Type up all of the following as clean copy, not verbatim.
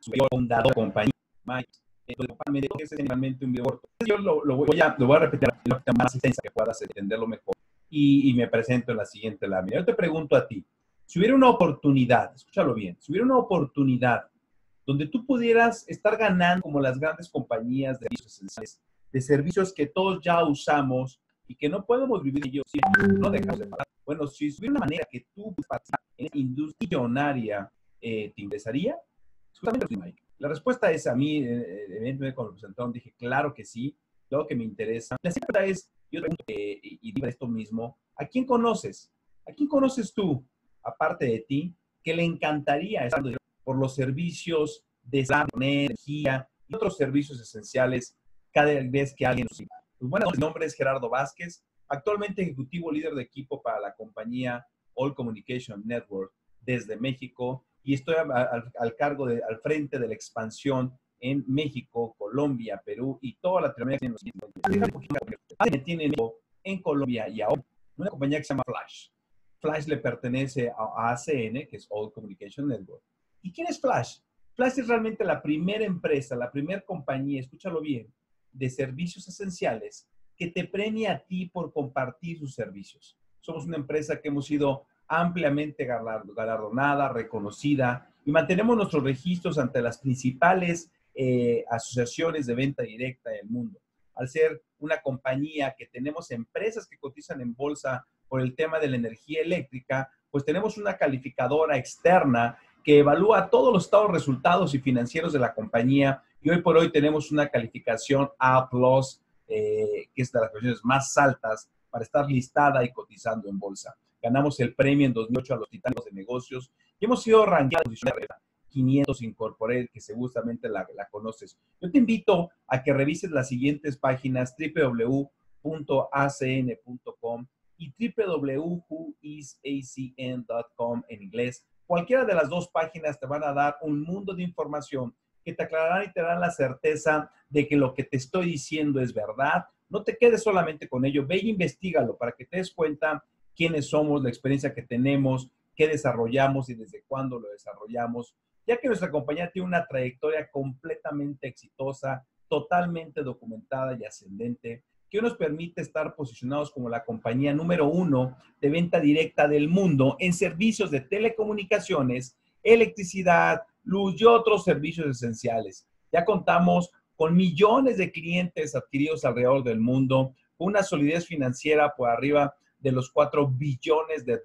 superior a un dado compañía. Entonces, es generalmente un video corto. Yo lo voy a repetir para más asistencia, que puedas entenderlo mejor. Y me presento en la siguiente lámina. Yo te pregunto a ti, si hubiera una oportunidad, escúchalo bien, si hubiera una oportunidad donde tú pudieras estar ganando como las grandes compañías de servicios que todos ya usamos y que no podemos vivir ellos, no dejamos de pagar. Bueno, si hubiera una manera que tú participar en esa industria millonaria, ¿te interesaría? La respuesta es a mí, evidentemente cuando lo presentaron dije, claro que sí, claro que me interesa. La segunda es, yo te pregunto, y digo esto mismo, ¿a quién conoces? ¿A quién conoces tú, aparte de ti, que le encantaría estar por los servicios de salud, energía y otros servicios esenciales cada vez que alguien nos siga? Pues bueno, mi nombre es Gerardo Vázquez, actualmente ejecutivo líder de equipo para la compañía All Communication Network desde México, y estoy al frente de la expansión en México, Colombia, Perú y toda Latinoamérica. Tiene en Colombia y ahora una compañía que se llama Flash. Flash le pertenece a ACN, que es All Communication Network. ¿Y quién es Flash? Flash es realmente la primera empresa, la primera compañía, escúchalo bien, de servicios esenciales que te premia a ti por compartir sus servicios. Somos una empresa que hemos sido ampliamente galardonada, reconocida, y mantenemos nuestros registros ante las principales asociaciones de venta directa del mundo. Al ser una compañía que tenemos empresas que cotizan en bolsa por el tema de la energía eléctrica, pues tenemos una calificadora externa que evalúa todos los estados, resultados y financieros de la compañía, y hoy por hoy tenemos una calificación A+, que es de las calificaciones más altas para estar listada y cotizando en bolsa. Ganamos el premio en 2008 a los Titanes de Negocios y hemos sido rankeados en 500 Incorporated, que seguramente la conoces. Yo te invito a que revises las siguientes páginas, www.acn.com y www.whoisacn.com en inglés. Cualquiera de las dos páginas te van a dar un mundo de información que te aclararán y te darán la certeza de que lo que te estoy diciendo es verdad. No te quedes solamente con ello, ve e investígalo para que te des cuenta quiénes somos, la experiencia que tenemos, qué desarrollamos y desde cuándo lo desarrollamos, ya que nuestra compañía tiene una trayectoria completamente exitosa, totalmente documentada y ascendente, que nos permite estar posicionados como la compañía número 1 de venta directa del mundo en servicios de telecomunicaciones, electricidad, luz y otros servicios esenciales. Ya contamos con millones de clientes adquiridos alrededor del mundo, con una solidez financiera por arriba de los $4 billones de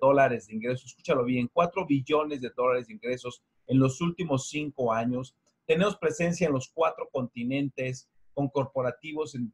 ingresos. Escúchalo bien, $4 billones de ingresos en los últimos 5 años. Tenemos presencia en los 4 continentes, con corporativos en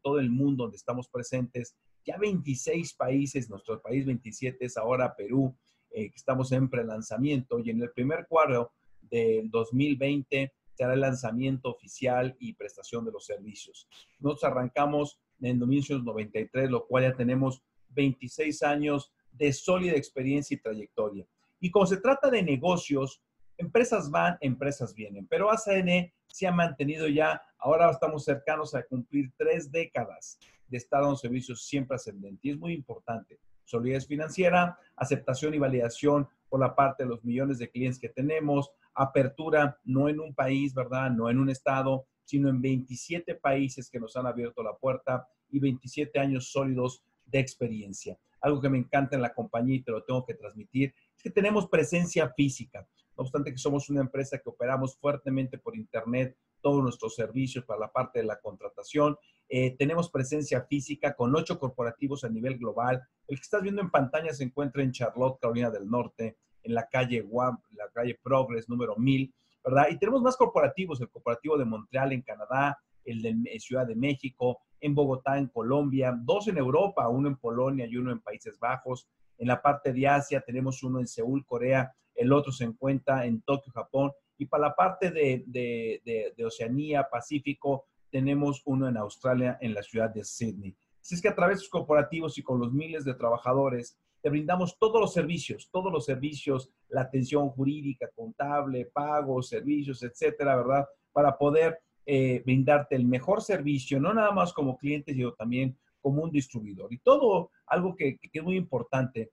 todo el mundo donde estamos presentes. Ya 26 países, nuestro país 27 es ahora Perú, que estamos en prelanzamiento. Y en el primer cuarto del 2020 será el lanzamiento oficial y prestación de los servicios. Nos arrancamos en 1993, lo cual ya tenemos 26 años de sólida experiencia y trayectoria. Y como se trata de negocios, empresas van, empresas vienen. Pero ACN se ha mantenido ya, ahora estamos cercanos a cumplir 3 décadas de estar dando servicios siempre ascendente. Y es muy importante. Solidez financiera, aceptación y validación por la parte de los millones de clientes que tenemos, apertura no en un país, ¿verdad? No en un estado, sino en 27 países que nos han abierto la puerta y 27 años sólidos de experiencia. Algo que me encanta en la compañía y te lo tengo que transmitir es que tenemos presencia física. No obstante que somos una empresa que operamos fuertemente por internet, todos nuestros servicios para la parte de la contratación. Tenemos presencia física con 8 corporativos a nivel global. El que estás viendo en pantalla se encuentra en Charlotte, Carolina del Norte, en la calle Guam, la calle Progress número 1000, ¿verdad? Y tenemos más corporativos, el corporativo de Montreal en Canadá, el de Ciudad de México, en Bogotá, en Colombia, 2 en Europa, 1 en Polonia y 1 en Países Bajos. En la parte de Asia tenemos 1 en Seúl, Corea, el otro se encuentra en Tokio, Japón. Y para la parte de Oceanía, Pacífico, tenemos 1 en Australia, en la ciudad de Sydney. Así es que a través de los corporativos y con los miles de trabajadores, te brindamos todos los servicios, la atención jurídica, contable, pagos, servicios, etcétera, ¿verdad? Para poder brindarte el mejor servicio, no nada más como cliente, sino también como un distribuidor. Y todo algo que es muy importante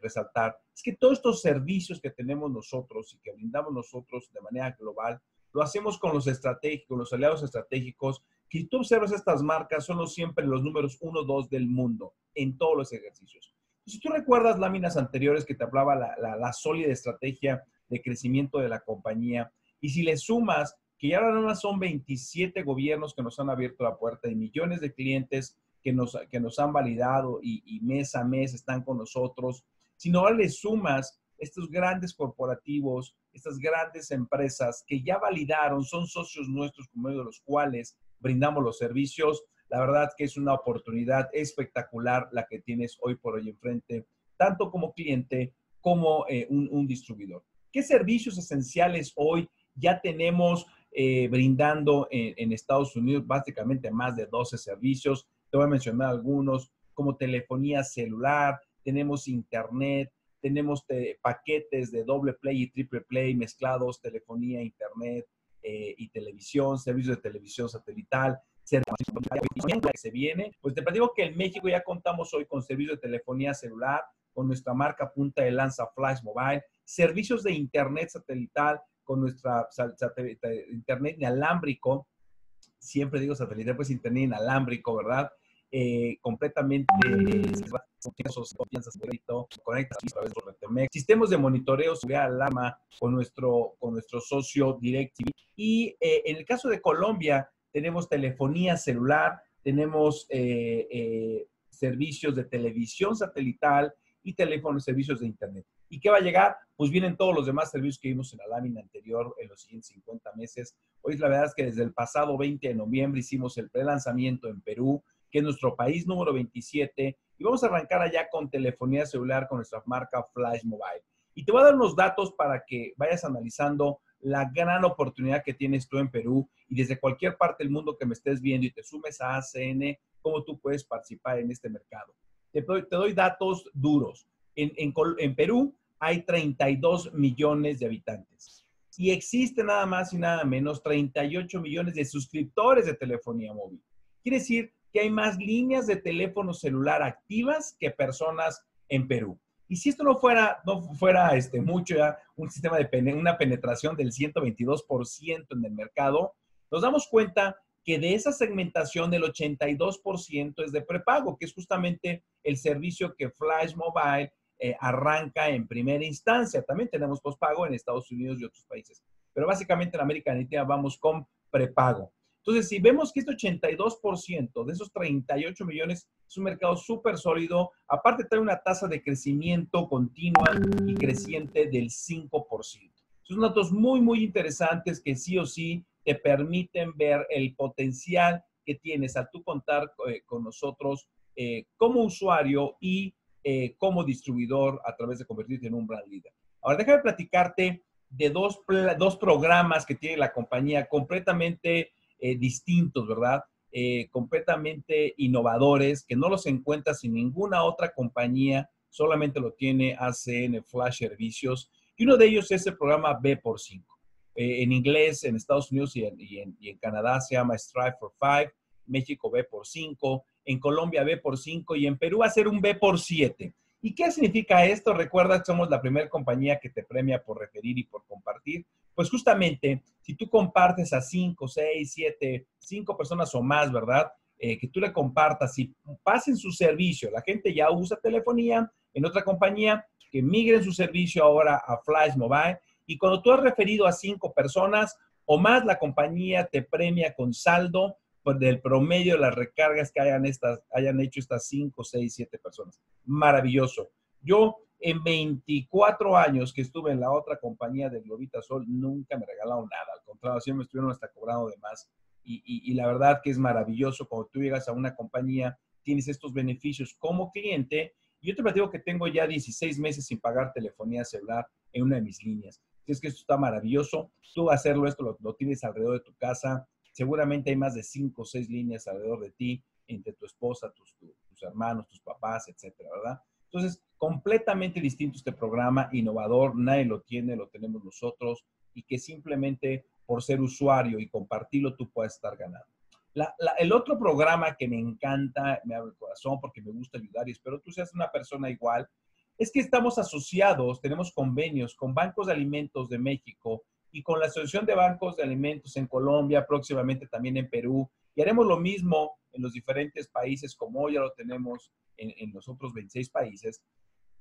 resaltar es que todos estos servicios que tenemos nosotros y que brindamos nosotros de manera global, lo hacemos con los estratégicos, con los aliados estratégicos, que tú observas estas marcas, son siempre los números 1, 2 del mundo en todos los ejercicios. Si tú recuerdas láminas anteriores que te hablaba la sólida estrategia de crecimiento de la compañía, y si le sumas que ya ahora no son 27 gobiernos que nos han abierto la puerta y millones de clientes que nos han validado y mes a mes están con nosotros, si no le sumas estos grandes corporativos, estas grandes empresas que ya validaron, son socios nuestros con medio de los cuales brindamos los servicios, la verdad que es una oportunidad espectacular la que tienes hoy por hoy enfrente, tanto como cliente como un distribuidor. ¿Qué servicios esenciales hoy ya tenemos brindando en Estados Unidos? Básicamente más de 12 servicios. Te voy a mencionar algunos, como telefonía celular, tenemos internet, tenemos paquetes de doble play y triple play mezclados, telefonía, internet y televisión, servicios de televisión satelital. Que se viene, pues te platico que en México ya contamos hoy con servicio de telefonía celular, con nuestra marca punta de lanza Flash Mobile, servicios de internet satelital con nuestra internet inalámbrico, siempre digo satelital, pues internet inalámbrico, ¿verdad? Completamente conectas a través de Retemex, sistemas de monitoreo, seguridad alarma con nuestro socio DirecTV. Y en el caso de Colombia, tenemos telefonía celular, tenemos servicios de televisión satelital y teléfonos, servicios de internet. ¿Y qué va a llegar? Pues vienen todos los demás servicios que vimos en la lámina anterior en los siguientes 50 meses. Hoy la verdad es que desde el pasado 20 de noviembre hicimos el prelanzamiento en Perú, que es nuestro país número 27, y vamos a arrancar allá con telefonía celular con nuestra marca Flash Mobile. Y te voy a dar unos datos para que vayas analizando la gran oportunidad que tienes tú en Perú y desde cualquier parte del mundo que me estés viendo y te sumes a ACN, cómo tú puedes participar en este mercado. Te doy datos duros. En Perú hay 32 millones de habitantes y existe nada más y nada menos 38 millones de suscriptores de telefonía móvil. Quiere decir que hay más líneas de teléfono celular activas que personas en Perú. Y si esto no fuera mucho, ya un sistema de una penetración del 122% en el mercado, nos damos cuenta que de esa segmentación el 82% es de prepago, que es justamente el servicio que Flash Mobile arranca en primera instancia. También tenemos postpago en Estados Unidos y otros países, pero básicamente en América Latina vamos con prepago. Entonces, si vemos que este 82% de esos 38 millones es un mercado súper sólido, aparte trae una tasa de crecimiento continua y creciente del 5%. Son datos muy, muy interesantes que sí o sí te permiten ver el potencial que tienes al tú contar con nosotros como usuario y como distribuidor a través de convertirte en un brand leader. Ahora, déjame platicarte de dos programas que tiene la compañía completamente distintos, ¿verdad? Completamente innovadores, que no los encuentras en ninguna otra compañía, solamente lo tiene ACN Flash Servicios. Y uno de ellos es el programa B por 5. En inglés, en Estados Unidos y en Canadá se llama Strive for Five, México B por 5, en Colombia B por 5 y en Perú va a ser un B por 7. ¿Y qué significa esto? Recuerda que somos la primera compañía que te premia por referir y por compartir. Pues justamente, si tú compartes a 5, 6, 7, 5 personas o más, ¿verdad? Que tú le compartas y pasen su servicio. La gente ya usa telefonía en otra compañía, que migren su servicio ahora a Flash Mobile. Y cuando tú has referido a 5 personas o más, la compañía te premia con saldo del promedio de las recargas que hayan hecho estas 5, 6, 7 personas. Maravilloso. Yo en 24 años que estuve en la otra compañía de Globita Sol, nunca me regalaron nada. Al contrario, siempre me estuvieron hasta cobrando de más. Y la verdad que es maravilloso cuando tú llegas a una compañía, tienes estos beneficios como cliente. Yo te platico que tengo ya 16 meses sin pagar telefonía celular en una de mis líneas. Entonces, que esto está maravilloso. Tú hacerlo, esto lo tienes alrededor de tu casa. Seguramente hay más de 5 o 6 líneas alrededor de ti, entre tu esposa, tus hermanos, tus papás, etcétera, ¿verdad? Entonces, completamente distinto este programa, innovador, nadie lo tiene, lo tenemos nosotros, y que simplemente por ser usuario y compartirlo, tú puedes estar ganando. El otro programa que me encanta, me abre el corazón porque me gusta ayudar y espero tú seas una persona igual, es que estamos asociados, tenemos convenios con Bancos de Alimentos de México y con la Asociación de Bancos de Alimentos en Colombia, próximamente también en Perú, y haremos lo mismo en los diferentes países, como ya lo tenemos en los otros 26 países,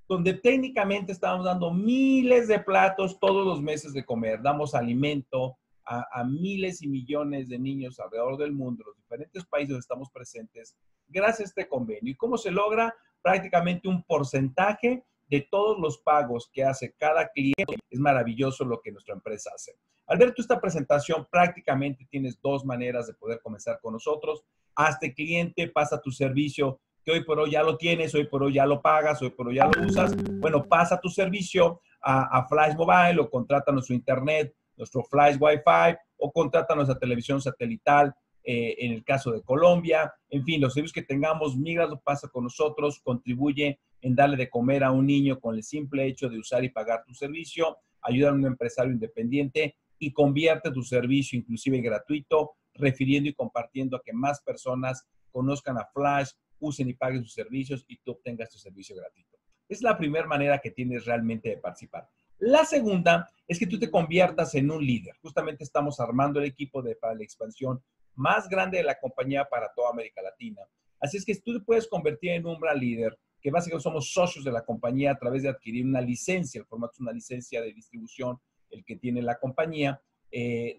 donde técnicamente estamos dando miles de platos todos los meses de comer. Damos alimento a miles y millones de niños alrededor del mundo, los diferentes países donde estamos presentes, gracias a este convenio. ¿Y cómo se logra? Prácticamente un porcentaje de todos los pagos que hace cada cliente. Es maravilloso lo que nuestra empresa hace. Al ver tú esta presentación, prácticamente tienes dos maneras de poder comenzar con nosotros. Hazte cliente, pasa tu servicio, que hoy por hoy ya lo tienes, hoy por hoy ya lo pagas, hoy por hoy ya lo usas. Bueno, pasa tu servicio a Flash Mobile, o contrata nuestro internet, nuestro Flash Wi-Fi, o contrata nuestra televisión satelital, en el caso de Colombia. En fin, los servicios que tengamos, migra, lo pasa con nosotros, contribuye en darle de comer a un niño con el simple hecho de usar y pagar tu servicio, ayuda a un empresario independiente y convierte tu servicio, inclusive gratuito, refiriendo y compartiendo a que más personas conozcan a Flash, usen y paguen sus servicios y tú obtengas tu servicio gratuito. Es la primera manera que tienes realmente de participar. La segunda es que tú te conviertas en un líder. Justamente estamos armando el equipo para la expansión más grande de la compañía para toda América Latina. Así es que tú te puedes convertir en un gran líder, que básicamente somos socios de la compañía a través de adquirir una licencia. El formato es una licencia de distribución, el que tiene la compañía,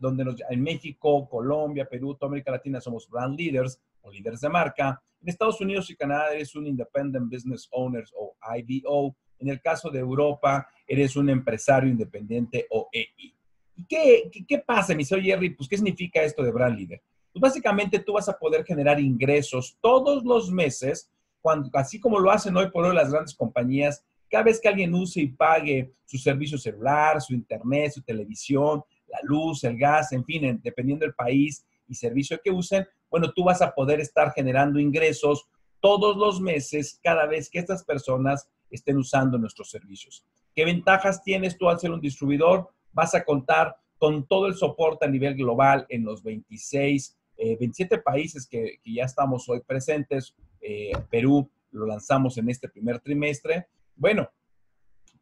donde en México, Colombia, Perú, toda América Latina somos brand leaders o líderes de marca. En Estados Unidos y Canadá eres un Independent Business Owners o IBO. En el caso de Europa, eres un empresario independiente o EI. ¿Y qué pasa, mi señor Jerry? Pues, ¿qué significa esto de brand leader? Pues básicamente tú vas a poder generar ingresos todos los meses, así como lo hacen hoy por hoy las grandes compañías. Cada vez que alguien use y pague su servicio celular, su internet, su televisión, la luz, el gas, en fin, dependiendo del país y servicio que usen, bueno, tú vas a poder estar generando ingresos todos los meses cada vez que estas personas estén usando nuestros servicios. ¿Qué ventajas tienes tú al ser un distribuidor? Vas a contar con todo el soporte a nivel global en los 27 países que ya estamos hoy presentes. Perú lo lanzamos en este primer trimestre. Bueno,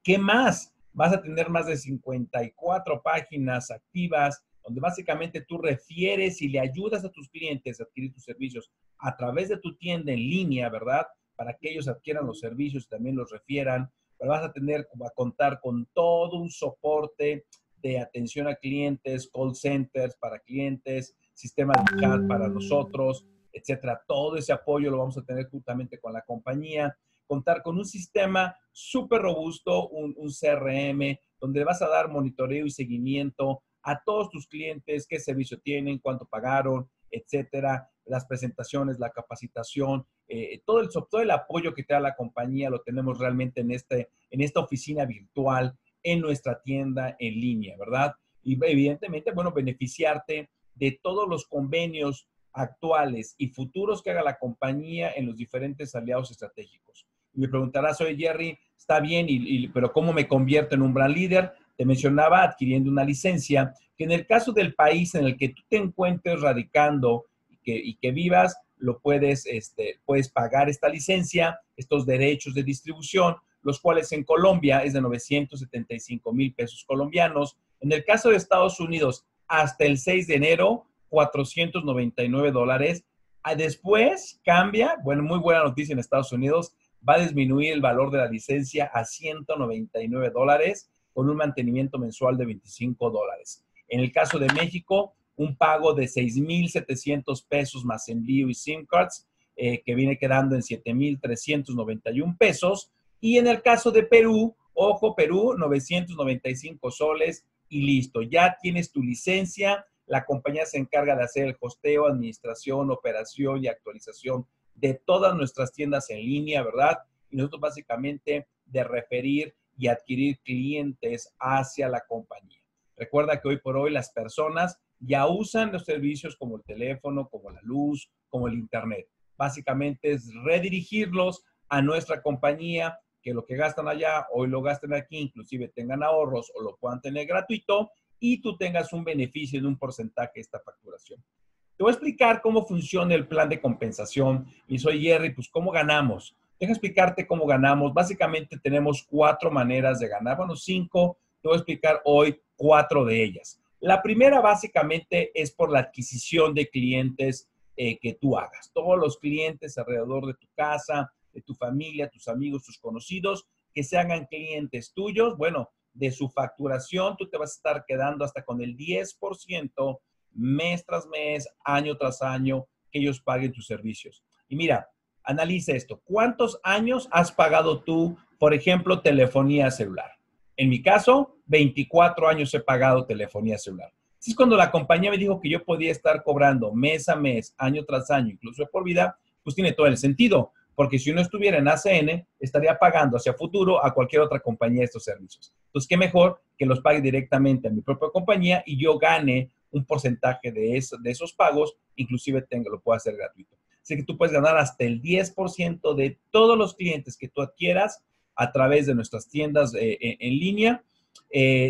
¿qué más? Vas a tener más de 54 páginas activas, donde básicamente tú refieres y le ayudas a tus clientes a adquirir tus servicios a través de tu tienda en línea, ¿verdad? Para que ellos adquieran los servicios y también los refieran. Pero vas a tener, a contar con todo un soporte de atención a clientes, call centers para clientes, sistemas de chat para nosotros, etcétera. Todo ese apoyo lo vamos a tener juntamente con la compañía. Contar con un sistema súper robusto, un CRM, donde vas a dar monitoreo y seguimiento a todos tus clientes, qué servicio tienen, cuánto pagaron, etcétera. Las presentaciones, la capacitación, todo el apoyo que te da la compañía lo tenemos realmente en esta oficina virtual, en nuestra tienda en línea, ¿verdad? Y evidentemente, bueno, beneficiarte de todos los convenios actuales y futuros que haga la compañía en los diferentes aliados estratégicos. Y me preguntarás, oye Jerry, está bien, pero ¿cómo me convierto en un brand leader? Te mencionaba adquiriendo una licencia, que en el caso del país en el que tú te encuentres radicando y que vivas, lo puedes pagar esta licencia, estos derechos de distribución, los cuales en Colombia es de 975 mil pesos colombianos. En el caso de Estados Unidos, hasta el 6 de enero, $499. Después cambia, bueno, muy buena noticia en Estados Unidos, va a disminuir el valor de la licencia a $199 con un mantenimiento mensual de $25. En el caso de México, un pago de 6,700 pesos más envío y SIM cards, que viene quedando en 7,391 pesos. Y en el caso de Perú, ojo, Perú, 995 soles y listo. Ya tienes tu licencia, la compañía se encarga de hacer el hosteo, administración, operación y actualización de todas nuestras tiendas en línea, ¿verdad? Y nosotros básicamente de referir y adquirir clientes hacia la compañía. Recuerda que hoy por hoy las personas ya usan los servicios como el teléfono, como la luz, como el internet. Básicamente es redirigirlos a nuestra compañía, que lo que gastan allá, hoy lo gasten aquí, inclusive tengan ahorros o lo puedan tener gratuito y tú tengas un beneficio de un porcentaje de esta facturación. Te voy a explicar cómo funciona el plan de compensación. Y soy Jerry, pues ¿cómo ganamos? Deja explicarte cómo ganamos. Básicamente tenemos 4 maneras de ganar. Bueno, 5. Te voy a explicar hoy 4 de ellas. La primera básicamente es por la adquisición de clientes que tú hagas. Todos los clientes alrededor de tu casa, de tu familia, tus amigos, tus conocidos, que se hagan clientes tuyos. Bueno, de su facturación tú te vas a estar quedando hasta con el 10% mes tras mes, año tras año, que ellos paguen tus servicios. Y mira, analiza esto. ¿Cuántos años has pagado tú, por ejemplo, telefonía celular? En mi caso, 24 años he pagado telefonía celular. Así es cuando la compañía me dijo que yo podía estar cobrando mes a mes, año tras año, incluso por vida, pues tiene todo el sentido. Porque si uno estuviera en ACN, estaría pagando hacia futuro a cualquier otra compañía estos servicios. Entonces, qué mejor que los pague directamente a mi propia compañía y yo gane un porcentaje de esos pagos, inclusive lo puedo hacer gratuito. Así que tú puedes ganar hasta el 10% de todos los clientes que tú adquieras a través de nuestras tiendas en línea.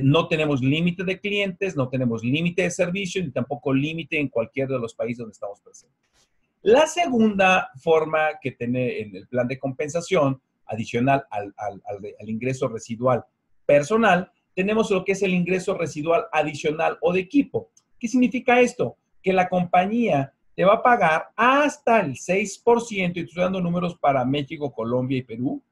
No tenemos límite de clientes, no tenemos límite de servicio, ni tampoco límite en cualquiera de los países donde estamos presentes. La segunda forma que tiene en el plan de compensación, adicional al ingreso residual personal, tenemos lo que es el ingreso residual adicional o de equipo. ¿Qué significa esto? Que la compañía te va a pagar hasta el 6%, y estoy dando números para México, Colombia y Perú,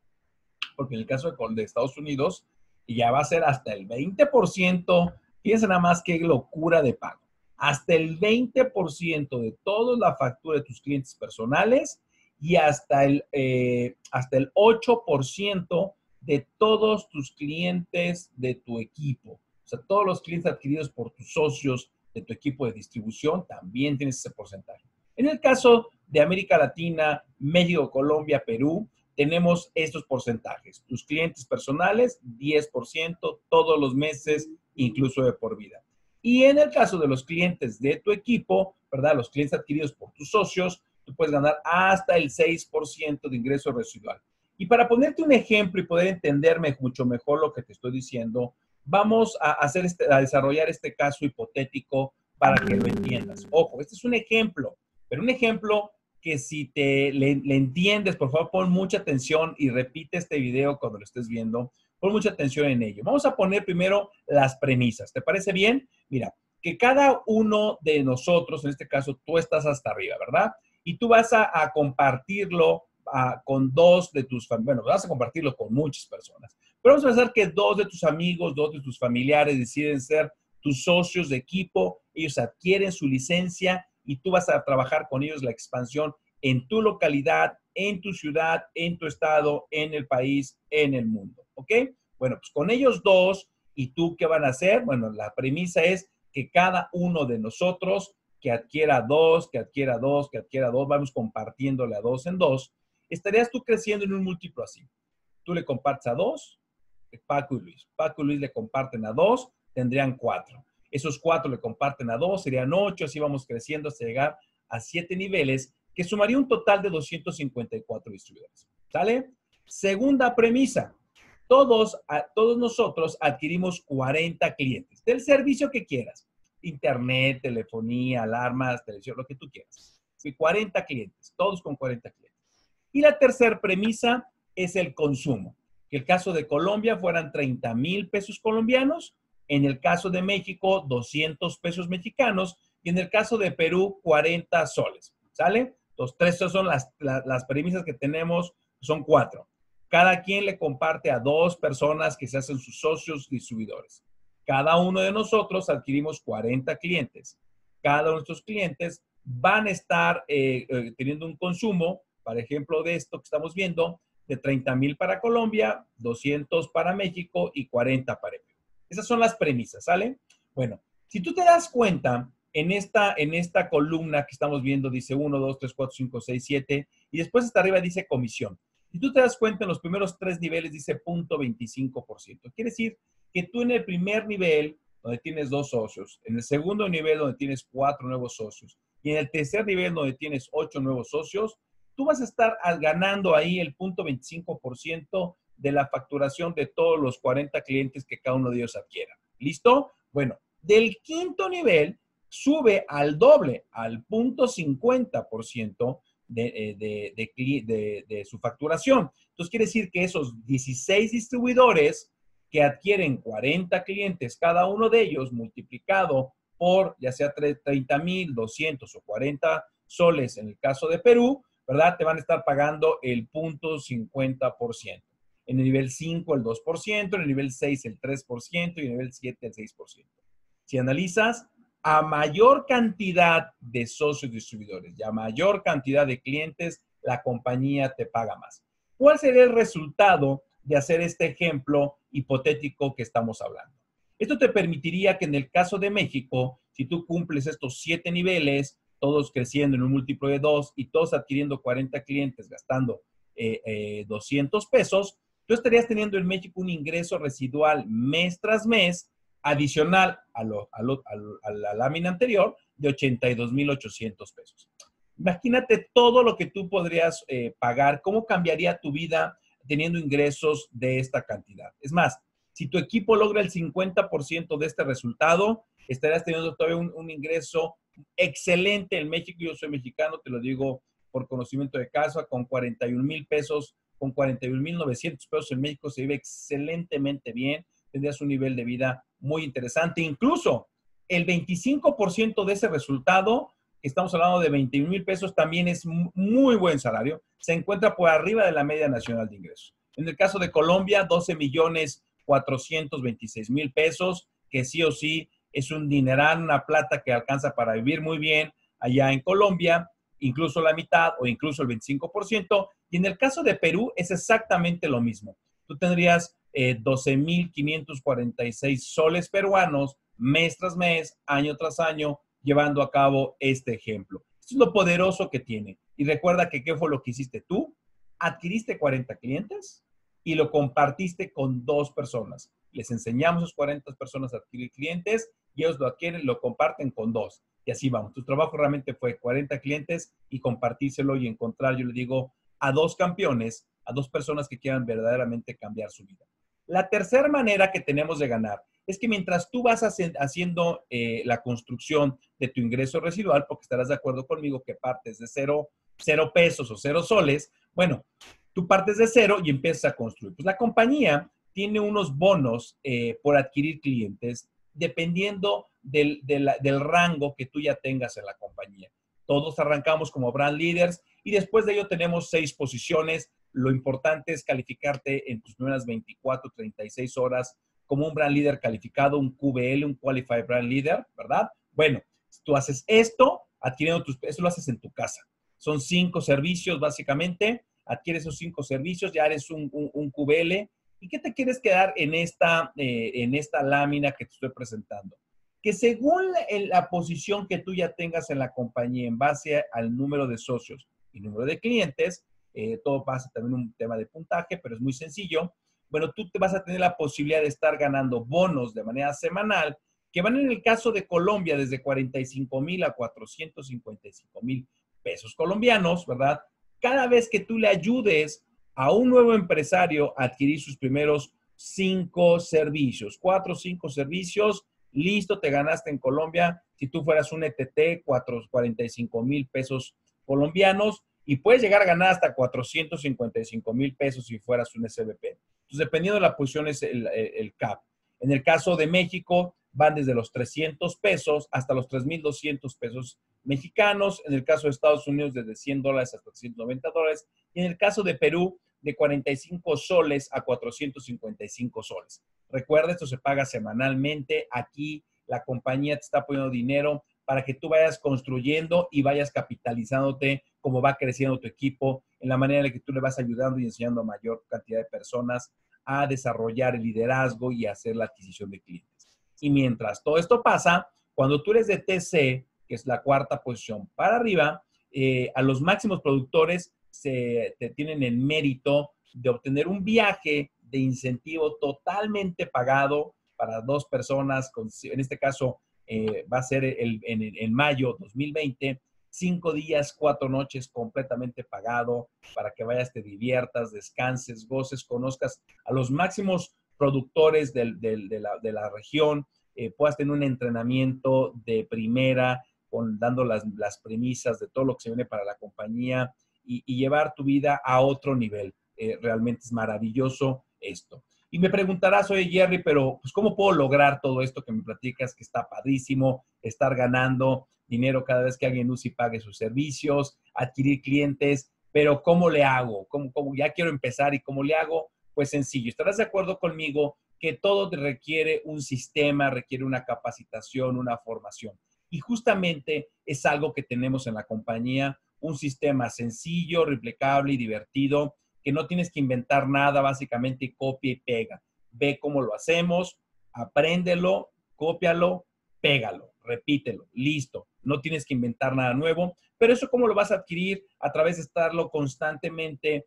porque en el caso de Estados Unidos ya va a ser hasta el 20%. Piensen nada más qué locura de pago. Hasta el 20% de toda la factura de tus clientes personales y hasta el 8% de todos tus clientes de tu equipo. O sea, todos los clientes adquiridos por tus socios de tu equipo de distribución también tienes ese porcentaje. En el caso de América Latina, México, Colombia, Perú, tenemos estos porcentajes. Tus clientes personales, 10% todos los meses, incluso de por vida. Y en el caso de los clientes de tu equipo, ¿verdad? Los clientes adquiridos por tus socios, tú puedes ganar hasta el 6% de ingreso residual. Y para ponerte un ejemplo y poder entenderme mucho mejor lo que te estoy diciendo, vamos a hacer desarrollar este caso hipotético para que lo entiendas. Ojo, este es un ejemplo, pero un ejemplo que si le entiendes, por favor, pon mucha atención y repite este video cuando lo estés viendo. Pon mucha atención en ello. Vamos a poner primero las premisas. ¿Te parece bien? Mira, que cada uno de nosotros, en este caso tú estás hasta arriba, ¿verdad? Y tú vas a compartirlo con dos de tus familiares. Bueno, vas a compartirlo con muchas personas. Pero vamos a pensar que dos de tus amigos, dos de tus familiares deciden ser tus socios de equipo. Ellos adquieren su licencia y tú vas a trabajar con ellos la expansión en tu localidad, en tu ciudad, en tu estado, en el país, en el mundo. ¿Ok? Bueno, pues con ellos dos, ¿y tú qué van a hacer? Bueno, la premisa es que cada uno de nosotros que adquiera dos, que adquiera dos, que adquiera dos, vamos compartiéndole a dos en dos, estarías tú creciendo en un múltiplo así. Tú le compartes a dos, Paco y Luis. Paco y Luis le comparten a dos, tendrían 4. Esos 4 le comparten a 2, serían 8, así vamos creciendo hasta llegar a 7 niveles, que sumaría un total de 254 distribuidores. ¿Sale? Segunda premisa. Todos nosotros adquirimos 40 clientes, del servicio que quieras. Internet, telefonía, alarmas, televisión, lo que tú quieras. Sí, 40 clientes, todos con 40 clientes. Y la tercera premisa es el consumo. Que el caso de Colombia fueran 30,000 pesos colombianos, en el caso de México, 200 pesos mexicanos. Y en el caso de Perú, 40 soles. ¿Sale? Los tres son las premisas que tenemos, son 4. Cada quien le comparte a 2 personas que se hacen sus socios distribuidores. Cada uno de nosotros adquirimos 40 clientes. Cada uno de estos clientes van a estar teniendo un consumo, por ejemplo, de esto que estamos viendo, de 30,000 para Colombia, 200 para México y 40 para Perú. Esas son las premisas, ¿sale? Bueno, si tú te das cuenta, en esta columna que estamos viendo dice 1, 2, 3, 4, 5, 6, 7, y después hasta arriba dice comisión. Si tú te das cuenta, en los primeros 3 niveles dice 0.25%. Quiere decir que tú en el primer nivel, donde tienes 2 socios, en el segundo nivel, donde tienes 4 nuevos socios, y en el tercer nivel, donde tienes 8 nuevos socios, tú vas a estar ganando ahí el 0.25% de la facturación de todos los 40 clientes que cada uno de ellos adquiera. ¿Listo? Bueno, del quinto nivel sube al doble, al 0.50%, de su facturación. Entonces, quiere decir que esos 16 distribuidores que adquieren 40 clientes, cada uno de ellos multiplicado por ya sea 30,200 o 40 soles en el caso de Perú, ¿verdad? Te van a estar pagando el 0.50%. En el nivel 5 el 2%, en el nivel 6 el 3% y en el nivel 7 el 6%. Si analizas, a mayor cantidad de socios distribuidores y a mayor cantidad de clientes, la compañía te paga más. ¿Cuál sería el resultado de hacer este ejemplo hipotético que estamos hablando? Esto te permitiría que en el caso de México, si tú cumples estos 7 niveles, todos creciendo en un múltiplo de 2 y todos adquiriendo 40 clientes gastando 200 pesos, tú estarías teniendo en México un ingreso residual mes tras mes adicional a la lámina anterior de 82,800 pesos. Imagínate todo lo que tú podrías pagar, cómo cambiaría tu vida teniendo ingresos de esta cantidad. Es más, si tu equipo logra el 50% de este resultado, estarás teniendo todavía un ingreso excelente en México. Yo soy mexicano, te lo digo por conocimiento de causa, con 41,900 pesos en México se vive excelentemente bien. Tendrías un nivel de vida muy interesante. Incluso el 25% de ese resultado, que estamos hablando de 21,000 pesos, también es muy buen salario. Se encuentra por arriba de la media nacional de ingresos. En el caso de Colombia, 12,426,000 pesos, que sí o sí es un dineral, una plata que alcanza para vivir muy bien allá en Colombia, incluso la mitad o incluso el 25%. Y en el caso de Perú es exactamente lo mismo. Tú tendrías 12,546 soles peruanos mes tras mes, año tras año, llevando a cabo este ejemplo. Esto es lo poderoso que tiene. Y recuerda que ¿qué fue lo que hiciste tú? Adquiriste 40 clientes y lo compartiste con 2 personas. Les enseñamos a esas 40 personas a adquirir clientes y ellos lo adquieren, lo comparten con 2. Y así vamos. Tu trabajo realmente fue 40 clientes y compartírselo y encontrar, yo le digo, a 2 campeones, a 2 personas que quieran verdaderamente cambiar su vida. La tercera manera que tenemos de ganar es que mientras tú vas haciendo la construcción de tu ingreso residual, porque estarás de acuerdo conmigo que partes de cero pesos o 0 soles, bueno, tú partes de 0 y empiezas a construir. Pues la compañía tiene unos bonos por adquirir clientes dependiendo del rango que tú ya tengas en la compañía. Todos arrancamos como brand leaders y después de ello tenemos 6 posiciones. Lo importante es calificarte en tus primeras 24, 36 horas como un brand leader calificado, un QBL, un Qualified Brand Leader, ¿verdad? Bueno, si tú haces esto, adquiriendo eso lo haces en tu casa. Son 5 servicios básicamente, adquieres esos 5 servicios, ya eres un QBL. ¿Y qué te quieres quedar en esta lámina que te estoy presentando? Que según la posición que tú ya tengas en la compañía, en base al número de socios y número de clientes, todo pasa también un tema de puntaje, pero es muy sencillo. Bueno, tú te vas a tener la posibilidad de estar ganando bonos de manera semanal, que van en el caso de Colombia desde 45,000 a 455,000 pesos colombianos, ¿verdad? Cada vez que tú le ayudes a un nuevo empresario a adquirir sus primeros 5 servicios, 4 o 5 servicios, listo, te ganaste en Colombia, si tú fueras un ETT, 45,000 pesos colombianos, y puedes llegar a ganar hasta 455,000 pesos si fueras un SBP. Entonces, dependiendo de la posición es el cap. En el caso de México, van desde los 300 pesos hasta los 3,200 pesos mexicanos. En el caso de Estados Unidos, desde $100 hasta $390. Y en el caso de Perú, de 45 soles a 455 soles. Recuerda, esto se paga semanalmente. Aquí la compañía te está poniendo dinero para que tú vayas construyendo y vayas capitalizándote como va creciendo tu equipo, en la manera en la que tú le vas ayudando y enseñando a mayor cantidad de personas a desarrollar el liderazgo y hacer la adquisición de clientes. Y mientras todo esto pasa, cuando tú eres de TC, que es la cuarta posición para arriba, a los máximos productores te tienen el mérito de obtener un viaje de incentivo totalmente pagado para 2 personas, en este caso, va a ser en mayo 2020, 5 días, 4 noches completamente pagado para que vayas, te diviertas, descanses, goces, conozcas a los máximos productores de la región, puedas tener un entrenamiento de primera, dando las premisas de todo lo que se viene para la compañía y llevar tu vida a otro nivel. Realmente es maravilloso esto. Y me preguntarás, oye Jerry, pero pues, ¿cómo puedo lograr todo esto que me platicas? Que está padrísimo, estar ganando dinero cada vez que alguien use y pague sus servicios, adquirir clientes, pero ¿cómo le hago? ¿Cómo ya quiero empezar y cómo le hago? Pues sencillo. ¿Estarás de acuerdo conmigo que todo requiere un sistema, requiere una capacitación, una formación? Y justamente es algo que tenemos en la compañía, un sistema sencillo, replicable y divertido, que no tienes que inventar nada, básicamente copia y pega. Ve cómo lo hacemos, apréndelo, cópialo, pégalo, repítelo, listo. No tienes que inventar nada nuevo, pero eso ¿cómo lo vas a adquirir? A través de estarlo constantemente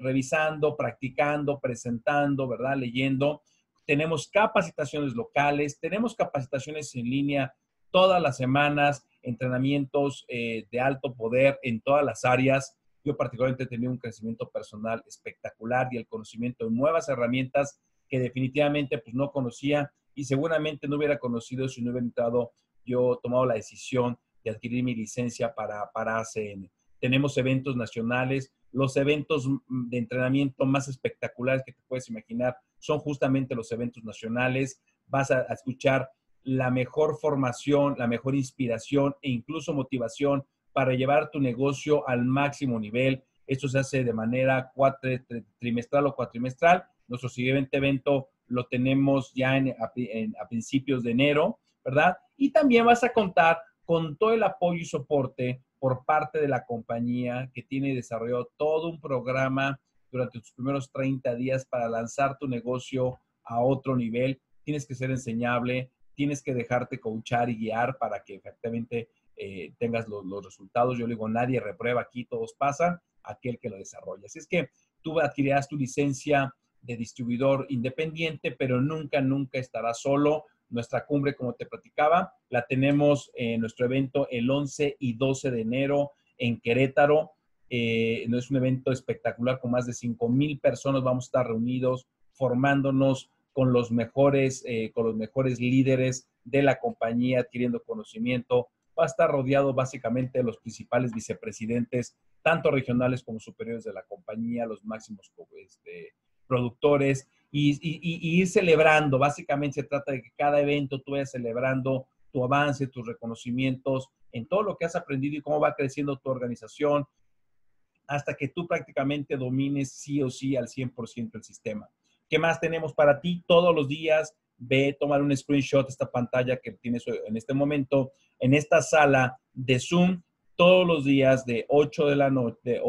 revisando, practicando, presentando, ¿verdad? Leyendo. Tenemos capacitaciones locales, tenemos capacitaciones en línea todas las semanas, entrenamientos de alto poder en todas las áreas. Yo particularmente he tenido un crecimiento personal espectacular y el conocimiento de nuevas herramientas que definitivamente pues, no conocía y seguramente no hubiera conocido si no hubiera entrado, yo tomado la decisión de adquirir mi licencia para ACN. Tenemos eventos nacionales, los eventos de entrenamiento más espectaculares que te puedes imaginar son justamente los eventos nacionales. Vas a escuchar la mejor formación, la mejor inspiración e incluso motivación para llevar tu negocio al máximo nivel. Esto se hace de manera trimestral o cuatrimestral. Nuestro siguiente evento lo tenemos ya a principios de enero, ¿verdad? Y también vas a contar con todo el apoyo y soporte por parte de la compañía que tiene desarrollado todo un programa durante tus primeros 30 días para lanzar tu negocio a otro nivel. Tienes que ser enseñable, tienes que dejarte coachar y guiar para que efectivamente tengas los resultados. Yo le digo, nadie reprueba aquí, todos pasan, aquel que lo desarrolla. Así es que tú adquirirás tu licencia de distribuidor independiente, pero nunca, nunca estarás solo. Nuestra cumbre, como te platicaba, la tenemos en nuestro evento el 11 y 12 de enero en Querétaro. Es un evento espectacular con más de 5,000 personas. Vamos a estar reunidos, formándonos con los mejores líderes de la compañía, adquiriendo conocimiento. Va a estar rodeado básicamente de los principales vicepresidentes, tanto regionales como superiores de la compañía, los máximos productores, y ir celebrando. Básicamente se trata de que cada evento tú vayas celebrando tu avance, tus reconocimientos, en todo lo que has aprendido y cómo va creciendo tu organización, hasta que tú prácticamente domines sí o sí al 100% el sistema. ¿Qué más tenemos para ti? Todos los días, ve, tomar un screenshot de esta pantalla que tienes en este momento, en esta sala de Zoom, todos los días de 8 de la noche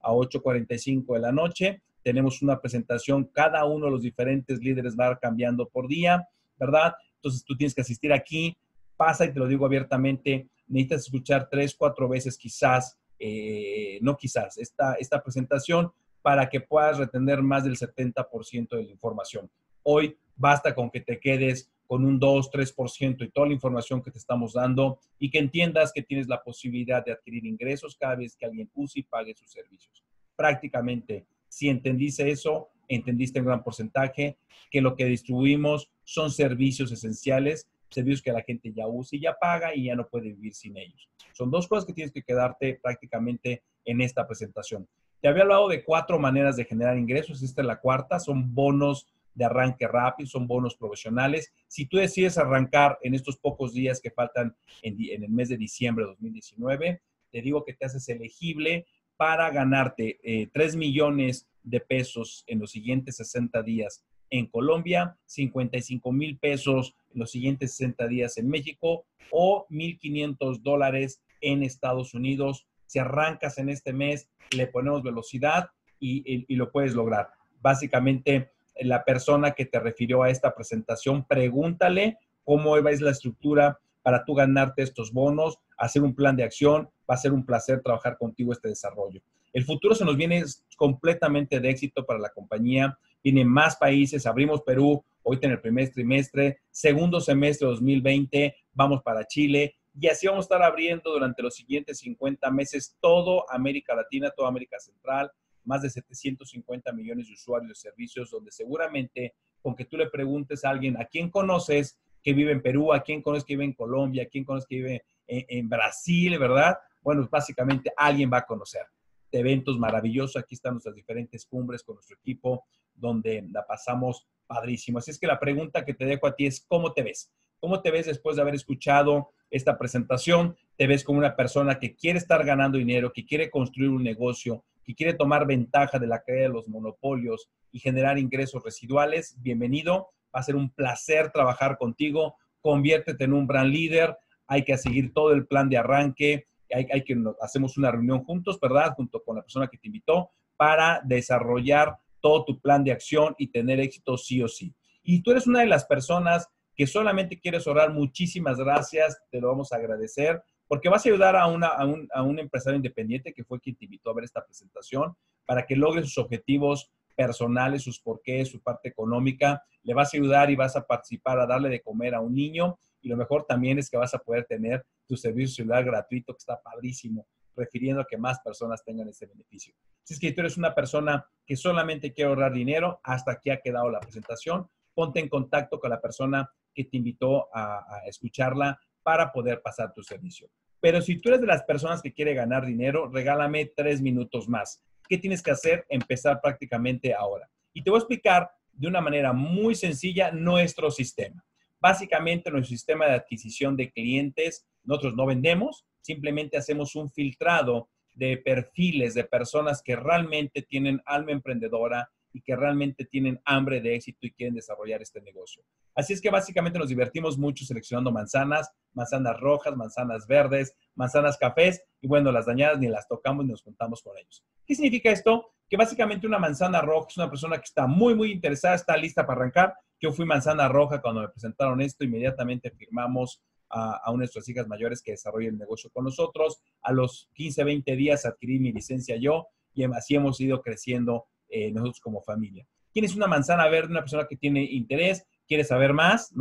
a 8:45 de la noche. Tenemos una presentación, cada uno de los diferentes líderes va cambiando por día, ¿verdad? Entonces tú tienes que asistir aquí, pasa y te lo digo abiertamente, necesitas escuchar 3, 4 veces quizás, esta presentación para que puedas retener más del 70% de la información. Hoy basta con que te quedes con un 2, 3% y toda la información que te estamos dando y que entiendas que tienes la posibilidad de adquirir ingresos cada vez que alguien use y pague sus servicios. Prácticamente, si entendiste eso, entendiste en gran porcentaje que lo que distribuimos son servicios esenciales, servicios que la gente ya usa y ya paga y ya no puede vivir sin ellos. Son dos cosas que tienes que quedarte prácticamente en esta presentación. Te había hablado de 4 maneras de generar ingresos. Esta es la cuarta, son bonos de arranque rápido, son bonos profesionales. Si tú decides arrancar en estos pocos días que faltan en el mes de diciembre de 2019, te digo que te haces elegible para ganarte 3 millones de pesos en los siguientes 60 días en Colombia, 55 mil pesos en los siguientes 60 días en México o $1,500 en Estados Unidos. Si arrancas en este mes, le ponemos velocidad y lo puedes lograr. Básicamente, la persona que te refirió a esta presentación, pregúntale cómo es la estructura para tú ganarte estos bonos, hacer un plan de acción. Va a ser un placer trabajar contigo este desarrollo. El futuro se nos viene completamente de éxito para la compañía. Vienen más países, abrimos Perú, ahorita en el primer trimestre, segundo semestre de 2020, vamos para Chile y así vamos a estar abriendo durante los siguientes 50 meses toda América Latina, toda América Central, más de 750 millones de usuarios de servicios, donde seguramente con que tú le preguntes a alguien a quién conoces, que vive en Perú, a quién conoces que vive en Colombia, a quién conoces que vive en Brasil, ¿verdad? Bueno, básicamente alguien va a conocer. Este evento es maravilloso. Aquí están nuestras diferentes cumbres con nuestro equipo, donde la pasamos padrísimo. Así es que la pregunta que te dejo a ti es, ¿cómo te ves? ¿Cómo te ves después de haber escuchado esta presentación? ¿Te ves como una persona que quiere estar ganando dinero, que quiere construir un negocio, que quiere tomar ventaja de la caída de los monopolios y generar ingresos residuales? Bienvenido. Va a ser un placer trabajar contigo. Conviértete en un brand leader. Hay que seguir todo el plan de arranque. Hay que hacemos una reunión juntos, ¿verdad? Junto con la persona que te invitó para desarrollar todo tu plan de acción y tener éxito sí o sí. Y tú eres una de las personas que solamente quieres orar. Muchísimas gracias. Te lo vamos a agradecer porque vas a ayudar a un empresario independiente que fue quien te invitó a ver esta presentación para que logre sus objetivos personales, sus porqués, su parte económica. Le vas a ayudar y vas a participar a darle de comer a un niño. Y lo mejor también es que vas a poder tener tu servicio celular gratuito, que está padrísimo, refiriendo a que más personas tengan ese beneficio. Si es que tú eres una persona que solamente quiere ahorrar dinero, hasta aquí ha quedado la presentación. Ponte en contacto con la persona que te invitó a escucharla para poder pasar tu servicio. Pero si tú eres de las personas que quiere ganar dinero, regálame 3 minutos más. ¿Qué tienes que hacer? Empezar prácticamente ahora. Y te voy a explicar de una manera muy sencilla nuestro sistema. Básicamente, nuestro sistema de adquisición de clientes, nosotros no vendemos, simplemente hacemos un filtrado de perfiles de personas que realmente tienen alma emprendedora y que realmente tienen hambre de éxito y quieren desarrollar este negocio. Así es que básicamente nos divertimos mucho seleccionando manzanas, manzanas rojas, manzanas verdes, manzanas cafés y bueno, las dañadas ni las tocamos ni nos juntamos con ellos. ¿Qué significa esto? Que básicamente una manzana roja es una persona que está muy interesada, está lista para arrancar. Yo fui manzana roja cuando me presentaron esto, inmediatamente firmamos a una de nuestras hijas mayores que desarrolla el negocio con nosotros. A los 15, 20 días adquirí mi licencia yo y así hemos ido creciendo nosotros como familia. ¿Quién es una manzana verde? Una persona que tiene interés, quiere saber más,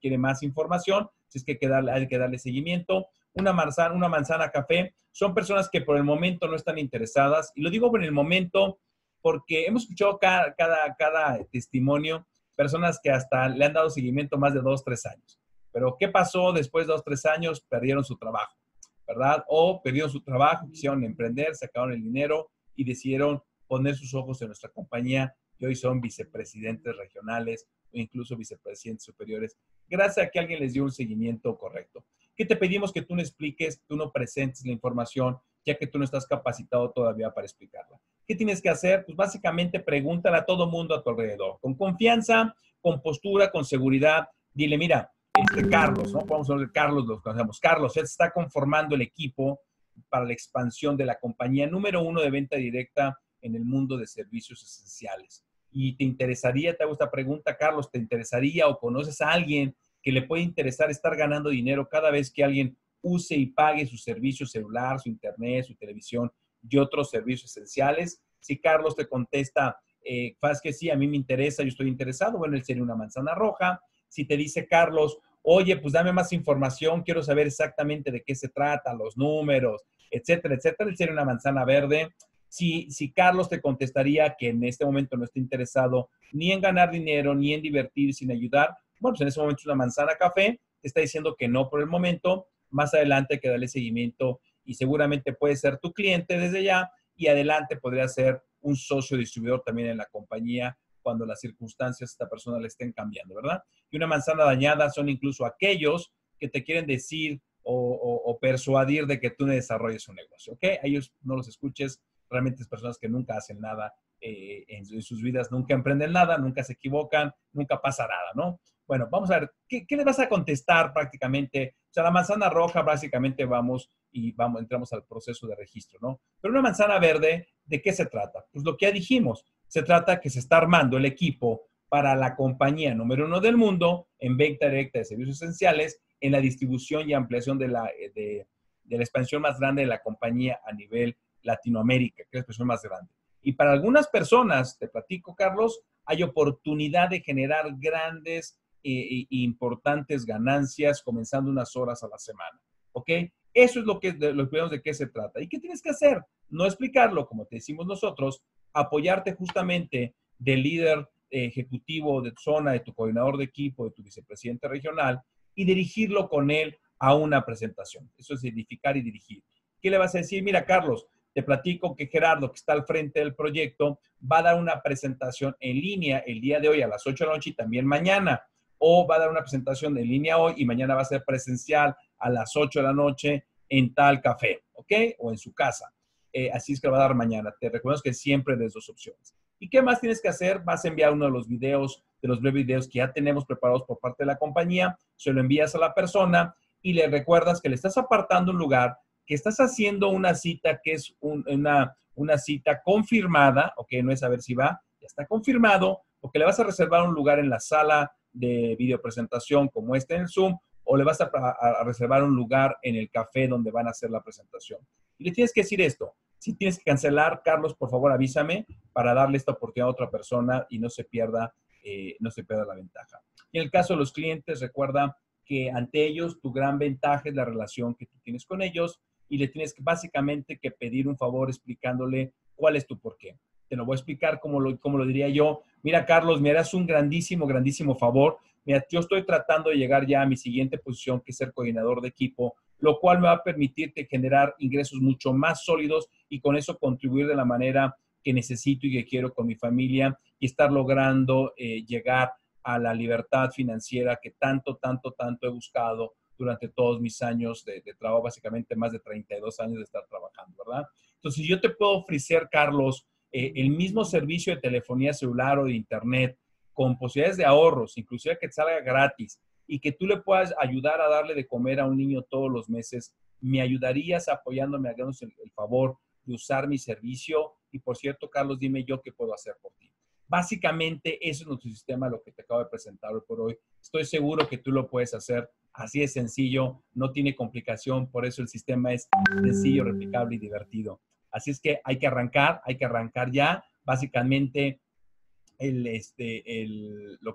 quiere más información, si es que hay que darle seguimiento. Una manzana café son personas que por el momento no están interesadas y lo digo por el momento porque hemos escuchado cada testimonio. Personas que hasta le han dado seguimiento más de 2, 3 años. Pero, ¿qué pasó después de 2, 3 años? Perdieron su trabajo, ¿verdad? O perdieron su trabajo, quisieron emprender, sacaron el dinero y decidieron poner sus ojos en nuestra compañía. Y hoy son vicepresidentes regionales o incluso vicepresidentes superiores, gracias a que alguien les dio un seguimiento correcto. ¿Qué te pedimos? Que tú no expliques, tú no presentes la información, ya que tú no estás capacitado todavía para explicarla. ¿Qué tienes que hacer? Pues básicamente pregúntale a todo mundo a tu alrededor, con confianza, con postura, con seguridad. Dile, mira, Carlos, ¿no? Vamos a hablar de Carlos, los conocemos. Carlos, él está conformando el equipo para la expansión de la compañía número 1 de venta directa en el mundo de servicios esenciales. Y te interesaría, te hago esta pregunta, Carlos, ¿te interesaría o conoces a alguien que le puede interesar estar ganando dinero cada vez que alguien use y pague su servicio celular, su internet, su televisión y otros servicios esenciales? Si Carlos te contesta, ¿sabes que sí, a mí me interesa, yo estoy interesado? Bueno, él sería una manzana roja. Si te dice Carlos, oye, pues dame más información, quiero saber exactamente de qué se trata, los números, etcétera, etcétera, él sería una manzana verde. Si Carlos te contestaría que en este momento no está interesado ni en ganar dinero, ni en divertirse, ni ayudar, bueno, pues en ese momento es una manzana café, te está diciendo que no por el momento, más adelante hay que darle seguimiento y seguramente puede ser tu cliente desde ya y adelante podría ser un socio distribuidor también en la compañía cuando las circunstancias de esta persona le estén cambiando, ¿verdad? Y una manzana dañada son incluso aquellos que te quieren decir o persuadir de que tú no desarrolles un negocio, ¿ok? A ellos no los escuches, realmente es personas que nunca hacen nada en sus vidas, nunca emprenden nada, nunca se equivocan, nunca pasa nada, ¿no? Bueno, vamos a ver, ¿qué le vas a contestar prácticamente? O sea, la manzana roja básicamente entramos al proceso de registro, ¿no? Pero una manzana verde, ¿de qué se trata? Pues lo que ya dijimos, se trata que se está armando el equipo para la compañía número 1 del mundo en venta directa de servicios esenciales, en la distribución y ampliación de la expansión más grande de la compañía a nivel Latinoamérica, que es la expansión más grande. Y para algunas personas, te platico, Carlos, hay oportunidad de generar grandes importantes ganancias comenzando unas horas a la semana, ¿ok? Eso es de qué se trata. ¿Y qué tienes que hacer? No explicarlo, como te decimos nosotros, apoyarte justamente del líder ejecutivo de tu zona, de tu coordinador de equipo, de tu vicepresidente regional y dirigirlo con él a una presentación. Eso es edificar y dirigir. ¿Qué le vas a decir? Mira, Carlos, te platico que Gerardo, que está al frente del proyecto, va a dar una presentación en línea el día de hoy a las 8 de la noche y también mañana. O va a dar una presentación en línea hoy y mañana va a ser presencial a las 8 de la noche en tal café, ¿ok? O en su casa. Así es que lo va a dar mañana. Te recuerdo que siempre des dos opciones. ¿Y qué más tienes que hacer? Vas a enviar uno de los videos, de los breves videos que ya tenemos preparados por parte de la compañía. Se lo envías a la persona y le recuerdas que le estás apartando un lugar, que estás haciendo una cita que es una cita confirmada, ¿ok? No es a ver si va, ya está confirmado, porque le vas a reservar un lugar en la sala de videopresentación como esta en el Zoom, o le vas a reservar un lugar en el café donde van a hacer la presentación. Y le tienes que decir esto. Si tienes que cancelar, Carlos, por favor avísame para darle esta oportunidad a otra persona y no se pierda la ventaja. Y en el caso de los clientes, recuerda que ante ellos tu gran ventaja es la relación que tú tienes con ellos y le tienes que, básicamente que pedir un favor explicándole cuál es tu porqué. Te lo voy a explicar como lo diría yo. Mira, Carlos, me harás un grandísimo, grandísimo favor. Mira, yo estoy tratando de llegar ya a mi siguiente posición, que es ser coordinador de equipo, lo cual me va a permitir generar ingresos mucho más sólidos y con eso contribuir de la manera que necesito y que quiero con mi familia y estar logrando llegar a la libertad financiera que tanto, tanto, tanto he buscado durante todos mis años de trabajo, básicamente más de 32 años de estar trabajando, ¿verdad? Entonces, yo te puedo ofrecer, Carlos, el mismo servicio de telefonía celular o de internet con posibilidades de ahorros, inclusive que te salga gratis y que tú le puedas ayudar a darle de comer a un niño todos los meses. Me ayudarías apoyándome, hagamos el favor de usar mi servicio. Y por cierto, Carlos, dime yo qué puedo hacer por ti. Básicamente, eso es nuestro sistema, lo que te acabo de presentar hoy por hoy. Estoy seguro que tú lo puedes hacer. Así de sencillo, no tiene complicación. Por eso el sistema es sencillo, replicable y divertido. Así es que hay que arrancar ya. Básicamente, lo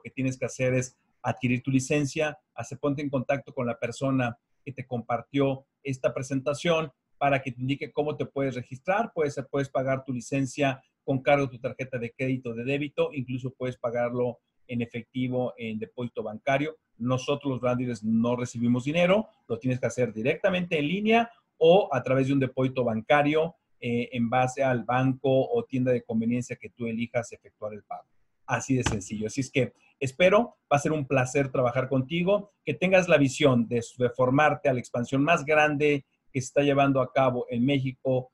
que tienes que hacer es adquirir tu licencia, ponte en contacto con la persona que te compartió esta presentación para que te indique cómo te puedes registrar. Puedes pagar tu licencia con cargo de tu tarjeta de crédito, de débito, incluso puedes pagarlo en efectivo, en depósito bancario. Nosotros los branders no recibimos dinero, lo tienes que hacer directamente en línea o a través de un depósito bancario, en base al banco o tienda de conveniencia que tú elijas efectuar el pago. Así de sencillo. Así es que espero, va a ser un placer trabajar contigo, que tengas la visión de formarte a la expansión más grande que se está llevando a cabo en México,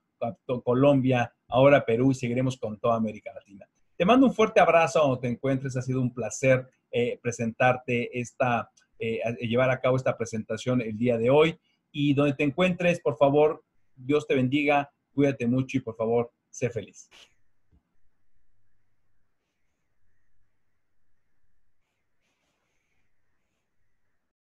Colombia, ahora Perú y seguiremos con toda América Latina. Te mando un fuerte abrazo donde te encuentres. Ha sido un placer presentarte llevar a cabo esta presentación el día de hoy. Y donde te encuentres, por favor, Dios te bendiga. Cuídate mucho y por favor, sé feliz.